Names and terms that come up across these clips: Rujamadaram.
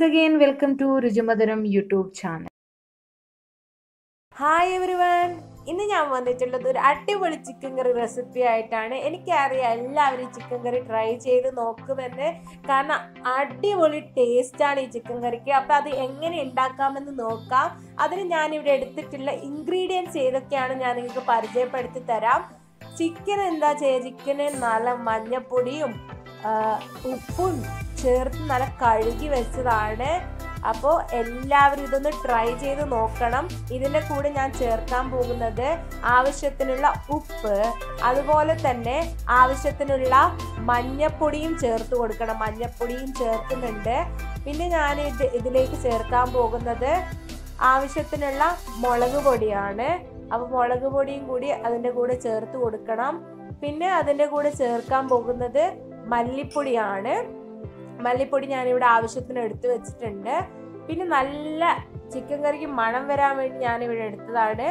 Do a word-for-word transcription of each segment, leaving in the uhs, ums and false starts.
once again welcome to Rujamadaram YouTube channel. Hi everyone. ഇന്ന് ഞാൻ വന്നിട്ടുള്ളത് ഒരു അടിപൊളി ചിക്കൻ കറി റെസിപ്പി ആയിട്ടാണ്. എനിക്കറിയാം എല്ലാവരും ചിക്കൻ കറി ട്രൈ ചെയ്ത് നോക്കുമെന്ന്, കാരണം അടിപൊളി ടേസ്റ്റാണ് ഈ ചിക്കൻ കറിക്ക്. അപ്പോൾ അത് എങ്ങനെ ഉണ്ടാക്കാമെന്ന് നോക്കാം. അതിന് ഞാൻ ഇവിടെ എടുത്തിട്ടുള്ള ഇൻഗ്രീഡിയൻസ് ഏതൊക്കെയാണ് ഞാൻ നിങ്ങൾക്ക് പരിചയപ്പെടുത്തി തരാം. ചിക്കൻ എന്താ ചെയ്യുക, ചിക്കന് നല്ല മഞ്ഞപ്പൊടിയും ഉപ്പും ചേർത്ത് നല്ല കഴുകി വെച്ചതാണ്. അപ്പോൾ എല്ലാവരും ഇതൊന്ന് ട്രൈ ചെയ്ത് നോക്കണം. ഇതിൻ്റെ കൂടെ ഞാൻ ചേർക്കാൻ പോകുന്നത് ആവശ്യത്തിനുള്ള ഉപ്പ്, അതുപോലെ തന്നെ ആവശ്യത്തിനുള്ള മഞ്ഞപ്പൊടിയും ചേർത്ത് കൊടുക്കണം. മഞ്ഞപ്പൊടിയും ചേർക്കുന്നുണ്ട്. പിന്നെ ഞാൻ ഇത് ഇതിലേക്ക് ചേർക്കാൻ പോകുന്നത് ആവശ്യത്തിനുള്ള മുളക് പൊടിയാണ്. അപ്പോൾ മുളക് പൊടിയും കൂടി അതിൻ്റെ കൂടെ ചേർത്ത് കൊടുക്കണം. പിന്നെ അതിൻ്റെ കൂടെ ചേർക്കാൻ പോകുന്നത് മല്ലിപ്പൊടിയാണ്. മല്ലിപ്പൊടി ഞാനിവിടെ ആവശ്യത്തിന് എടുത്ത് വെച്ചിട്ടുണ്ട്. പിന്നെ നല്ല ചിക്കൻ കറിക്ക് മണം വരാൻ വേണ്ടി ഞാനിവിടെ എടുത്തതാണ്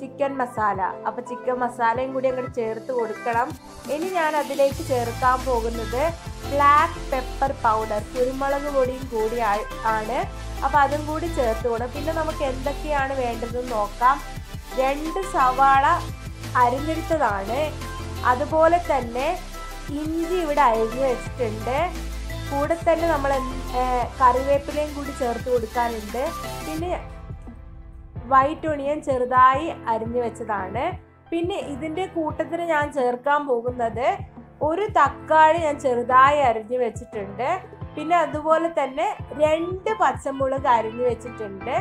ചിക്കൻ മസാല. അപ്പം ചിക്കൻ മസാലയും കൂടി അങ്ങോട്ട് ചേർത്ത് കൊടുക്കണം. ഇനി ഞാൻ അതിലേക്ക് ചേർക്കാൻ പോകുന്നത് ബ്ലാക്ക് പെപ്പർ പൗഡർ, കുരുമുളക് പൊടിയും കൂടി ആണ്. അപ്പം അതും കൂടി ചേർത്ത് കൊടുക്കണം. പിന്നെ നമുക്ക് എന്തൊക്കെയാണ് വേണ്ടതെന്ന് നോക്കാം. രണ്ട് സവാള അരിഞ്ഞെടുത്തതാണ്. അതുപോലെ തന്നെ ഇഞ്ചി ഇവിടെ അരിഞ്ഞ് വെച്ചിട്ടുണ്ട്. കൂടെ തന്നെ നമ്മൾ കറിവേപ്പിലയും കൂടി ചേർത്ത് കൊടുക്കാനുണ്ട്. പിന്നെ വൈറ്റ് ഒണിയൻ ചെറുതായി അരിഞ്ഞ് വെച്ചതാണ്. പിന്നെ ഇതിൻ്റെ കൂട്ടത്തിന് ഞാൻ ചേർക്കാൻ പോകുന്നത് ഒരു തക്കാളി ഞാൻ ചെറുതായി അരിഞ്ഞ് വെച്ചിട്ടുണ്ട്. പിന്നെ അതുപോലെ തന്നെ രണ്ട് പച്ചമുളക് അരിഞ്ഞ് വെച്ചിട്ടുണ്ട്.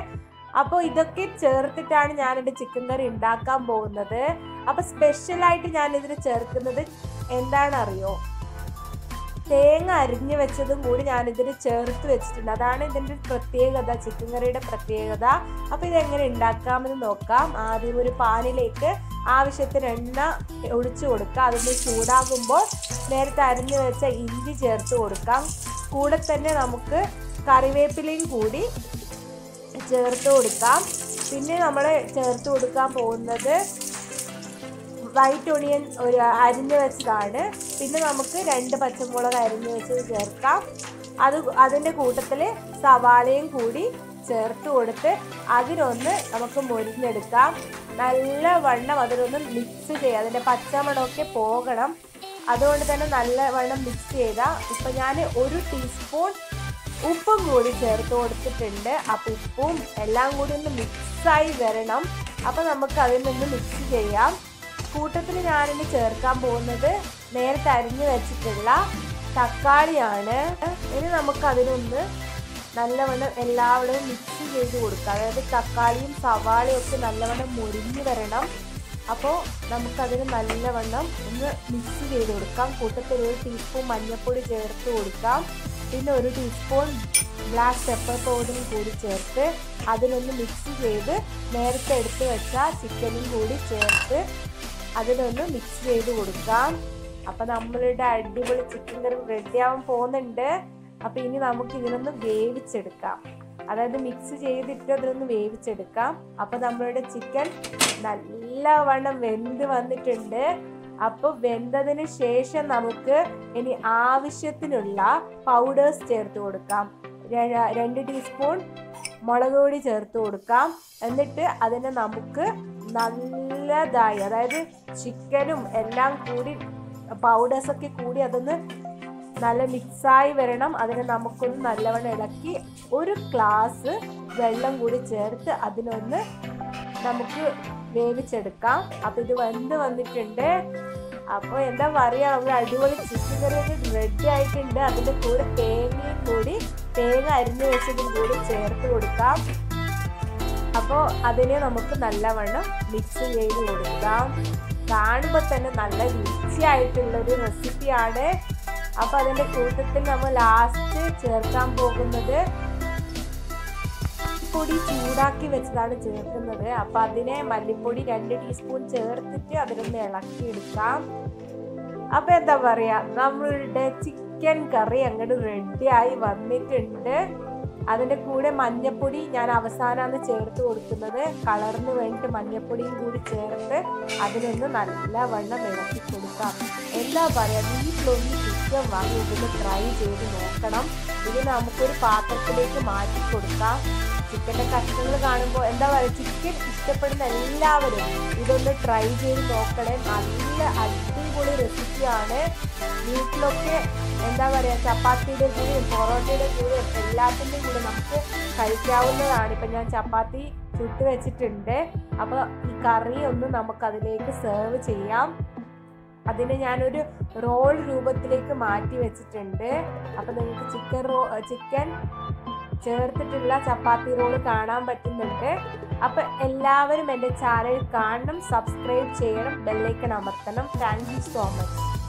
അപ്പോൾ ഇതൊക്കെ ചേർത്തിട്ടാണ് ഞാനെൻ്റെ ചിക്കൻ കറി ഉണ്ടാക്കാൻ പോകുന്നത്. അപ്പോൾ സ്പെഷ്യലായിട്ട് ഞാനിതിൽ ചേർക്കുന്നത് എന്താണെന്നറിയോ, തേങ്ങ അരിഞ്ഞ് വെച്ചതും കൂടി ഞാനിതിൽ ചേർത്ത് വെച്ചിട്ടുണ്ട്. അതാണ് ഇതിൻ്റെ പ്രത്യേകത, ചിക്കൻ കറിയുടെ പ്രത്യേകത. അപ്പോൾ ഇതെങ്ങനെ ഉണ്ടാക്കാമെന്ന് നോക്കാം. ആദ്യം ഒരു പാനിലേക്ക് ആവശ്യത്തിന് എണ്ണ ഒഴിച്ചു കൊടുക്കുക. അതിന് ചൂടാകുമ്പോൾ നേരത്തെ അരിഞ്ഞ് വെച്ച ഇഞ്ചി ചേർത്ത് കൊടുക്കാം. കൂടെ തന്നെ നമുക്ക് കറിവേപ്പിലയും കൂടി ചേർത്ത് കൊടുക്കാം. പിന്നെ നമ്മൾ ചേർത്ത് കൊടുക്കാൻ പോകുന്നത് വൈറ്റ് ഒണിയൻ ഒരു അരിഞ്ഞ് വെച്ചതാണ്. പിന്നെ നമുക്ക് രണ്ട് പച്ചമുളക് അരിഞ്ഞ് വെച്ചത് ചേർക്കാം. അത് അതിൻ്റെ കൂട്ടത്തിൽ സവാളയും കൂടി ചേർത്ത് കൊടുത്ത് അതിനൊന്ന് നമുക്ക് മൊരിഞ്ഞെടുക്കാം. നല്ല വണ്ണം അതിനൊന്ന് മിക്സ് ചെയ്യുക. അതിൻ്റെ പച്ചമണമൊക്കെ പോകണം. അതുകൊണ്ട് തന്നെ നല്ല വണ്ണം മിക്സ് ചെയ്താൽ, ഇപ്പം ഞാൻ ഒരു ടീസ്പൂൺ ഉപ്പും കൂടി ചേർത്ത് കൊടുത്തിട്ടുണ്ട്. അപ്പം ഉപ്പും എല്ലാം കൂടി ഒന്ന് മിക്സായി വരണം. അപ്പം നമുക്ക് അതിൽ നിന്ന് മിക്സ് ചെയ്യാം. കൂട്ടത്തിൽ ഞാനിന്ന് ചേർക്കാൻ പോകുന്നത് നേരത്തെ അരിഞ്ഞ് വെച്ചിട്ടുള്ള തക്കാളിയാണ്. ഇനി നമുക്ക് അതിനൊന്ന് നല്ലവണ്ണം എല്ലാവരും മിക്സ് ചെയ്ത് കൊടുക്കുക. അതായത് തക്കാളിയും സവാളയും ഒക്കെ നല്ലവണ്ണം മുരിഞ്ഞ് വരണം. അപ്പോൾ നമുക്കതിന് നല്ലവണ്ണം ഒന്ന് മിക്സ് ചെയ്ത് കൊടുക്കാം. കൂട്ടത്തിൽ ഒരു ടീസ്പൂൺ മഞ്ഞൾപ്പൊടി ചേർത്ത് കൊടുക്കാം. പിന്നെ ഒരു ടീസ്പൂൺ ബ്ലാക്ക് പെപ്പർ പൗഡറും കൂടി ചേർത്ത് അതിലൊന്ന് മിക്സ് ചെയ്ത് നേരത്തെ എടുത്ത് വെച്ച ചിക്കനും കൂടി ചേർത്ത് അതിലൊന്ന് മിക്സ് ചെയ്ത് കൊടുക്കാം. അപ്പം നമ്മളുടെ അടിപൊളി ചിക്കൻ കറി റെഡിയാവാൻ പോകുന്നുണ്ട്. അപ്പം ഇനി നമുക്ക് ഇതിനൊന്ന് വേവിച്ചെടുക്കാം. അതായത് മിക്സ് ചെയ്തിട്ട് അതിലൊന്ന് വേവിച്ചെടുക്കാം. അപ്പം നമ്മളുടെ ചിക്കൻ നല്ലവണ്ണം വെന്ത് വന്നിട്ടുണ്ട്. അപ്പോൾ വെന്തതിന് ശേഷം നമുക്ക് ഇനി ആവശ്യത്തിനുള്ള പൗഡേഴ്സ് ചേർത്ത് കൊടുക്കാം. രണ്ട് ടീസ്പൂൺ മുളക് പൊടി ചേർത്ത് കൊടുക്കാം. എന്നിട്ട് അതിനെ നമുക്ക് നല്ലതായി, അതായത് ചിക്കനും എല്ലാം കൂടി പൗഡേഴ്സൊക്കെ കൂടി അതൊന്ന് നല്ല മിക്സായി വരണം. അതിനെ നമുക്കൊന്ന് നല്ലവണ്ണം ഇളക്കി ഒരു ഗ്ലാസ് വെള്ളം കൂടി ചേർത്ത് അതിനൊന്ന് നമുക്ക് വേവിച്ചെടുക്കാം. അപ്പം ഇത് വെന്ത് വന്നിട്ടുണ്ട്. അപ്പോൾ എന്താ പറയുക, നമ്മൾ അടിപൊളി ചിക്കൻ കറി റെഡി ആയിട്ടുണ്ട്. അതിൻ്റെ കൂടെ തേങ്ങയും കൂടി, തേങ്ങ അരിഞ്ഞ് വെച്ചതും കൂടി ചേർത്ത് കൊടുക്കാം. അപ്പോൾ അതിനെ നമുക്ക് നല്ലവണ്ണം മിക്സ് ചെയ്ത് കൊടുക്കാം. കാണുമ്പോൾ തന്നെ നല്ല രുചിയായിട്ടുള്ളൊരു റെസിപ്പിയാണ്. അപ്പോൾ അതിൻ്റെ കൂട്ടത്തിൽ നമ്മൾ ലാസ്റ്റ് ചേർക്കാൻ പോകുന്നത് പൊടി ചൂടാക്കി വെച്ചതാണ് ചേർക്കുന്നത്. അപ്പം അതിനെ മല്ലിപ്പൊടി രണ്ട് ടീസ്പൂൺ ചേർത്തിട്ട് അതിലൊന്ന് ഇളക്കിയെടുക്കാം. അപ്പം എന്താ പറയുക, നമ്മളുടെ ചിക്കൻ കറി അങ്ങോട്ട് റെഡിയായി വന്നിട്ടുണ്ട്. അതിൻ്റെ കൂടെ മഞ്ഞൾപ്പൊടി ഞാൻ അവസാനമാണ് ചേർത്ത് കൊടുക്കുന്നത്. കളറിന് വേണ്ടിയിട്ട് മഞ്ഞൾപ്പൊടിയും കൂടി ചേർത്ത് അതിനൊന്ന് നല്ലവണ്ണം ഇളക്കി കൊടുക്കാം. എന്താ പറയുക, വീട്ടിലൊന്ന് അധികം വാങ്ങി ഇതൊന്ന് ട്രൈ ചെയ്ത് നോക്കണം. ഇത് നമുക്കൊരു പാത്രത്തിലേക്ക് മാറ്റി കൊടുക്കാം. ചിക്കൻ്റെ കഷ്ണങ്ങൾ കാണുമ്പോൾ എന്താ പറയുക, ചിക്കൻ ഇഷ്ടപ്പെടുന്ന എല്ലാവരും ഇതൊന്ന് ട്രൈ ചെയ്ത് നോക്കണേ. നല്ല അടിപൊളി റെസിപ്പിയാണ്. വീട്ടിലൊക്കെ എന്താ പറയുക, ചപ്പാത്തിയുടെ കൂടെയും പൊറോട്ടയുടെ കൂടെയും എല്ലാത്തിൻ്റെയും കൂടെ നമുക്ക് കഴിക്കാവുന്നതാണ്. ഇപ്പം ഞാൻ ചപ്പാത്തി ചുട്ട് വെച്ചിട്ടുണ്ട്. അപ്പോൾ ഈ കറി ഒന്ന് നമുക്കതിലേക്ക് സെർവ് ചെയ്യാം. അതിനെ ഞാനൊരു റോൾ രൂപത്തിലേക്ക് മാറ്റി വെച്ചിട്ടുണ്ട്. അപ്പോൾ നിങ്ങൾക്ക് ചിക്കൻ റോ ചിക്കൻ ചേർത്തിട്ടുള്ള ചപ്പാത്തി റോള് കാണാൻ പറ്റുന്നുണ്ട്. അപ്പോൾ എല്ലാവരും എൻ്റെ ചാനൽ കാണണം, സബ്സ്ക്രൈബ് ചെയ്യണം, ബെല്ലൈക്കൺ അമർത്തണം. Thank you so much.